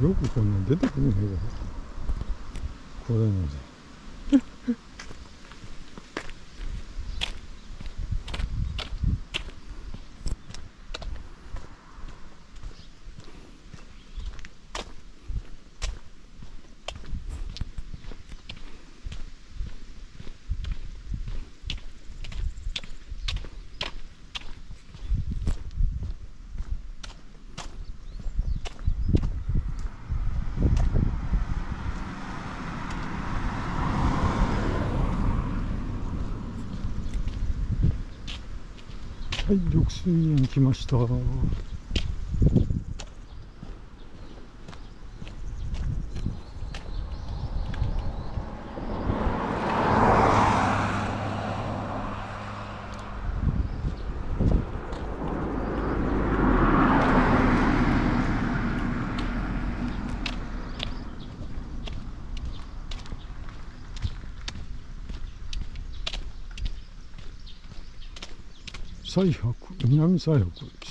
よくこんなん出てくるね、これので。はい、緑水園来ました。西伯、南西伯、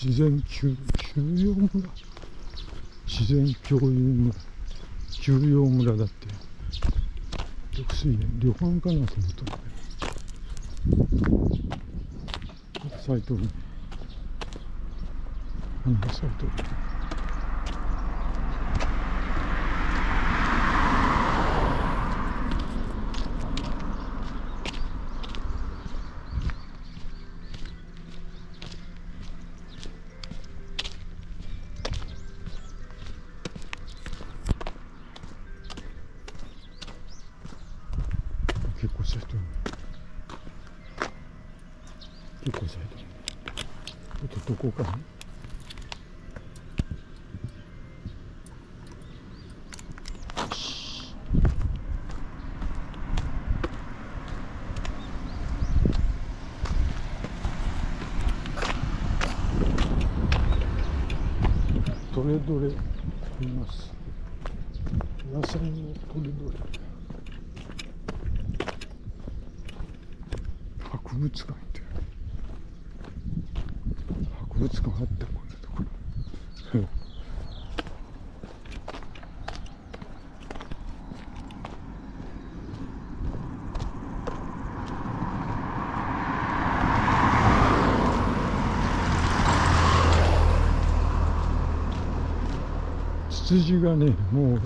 自然休養村、自然共有村、休養村だって。緑水園、旅館かなと思った。咲いてるね、花が咲いてる。結構した人も、結構した人も、ちょっとどこかな。どれどれいます。野菜もどれどれ。博物館って博物館あってこんなところツツジがね、もう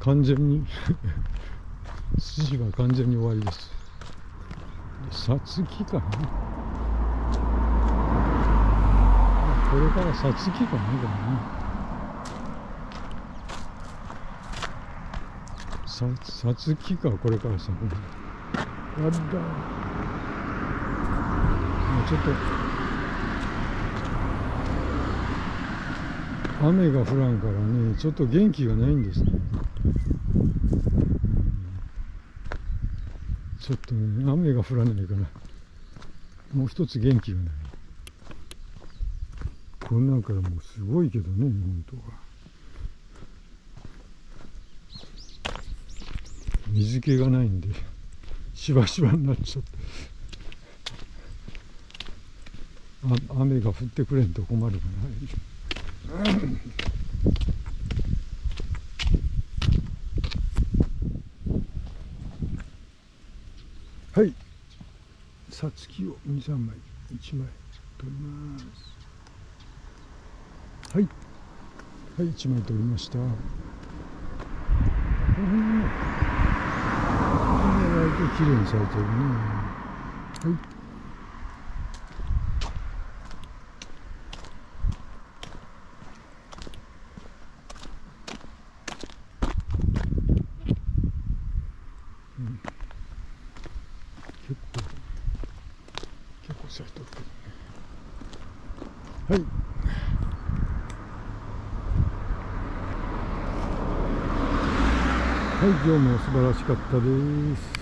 完全にツツジは完全に終わりです。さつきかな、これからさつきかな、これね、さつきか、これからさ、あら、ちょっと雨が降らんからね、ちょっと元気がないんですね。ちょっとね、雨が降らないからもう一つ元気がない。これなんかもうすごいけどね、本当は水気がないんでしばしばになっちゃって雨が降ってくれんと困るから。はい、さつきを2、3枚、1枚取ります。はい、はい、1枚取りました。この辺ね、割ときれいに咲いてるね。はい、はい、はい、今日も素晴らしかったです。